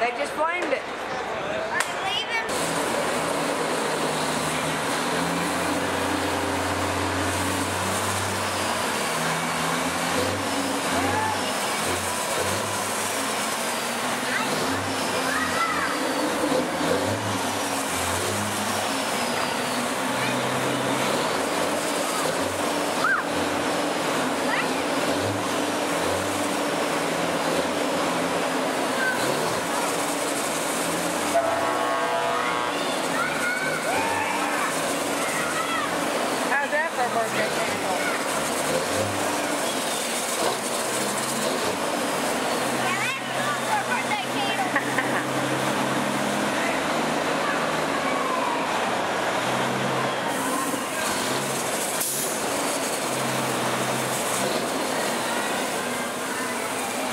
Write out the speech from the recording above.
That is point.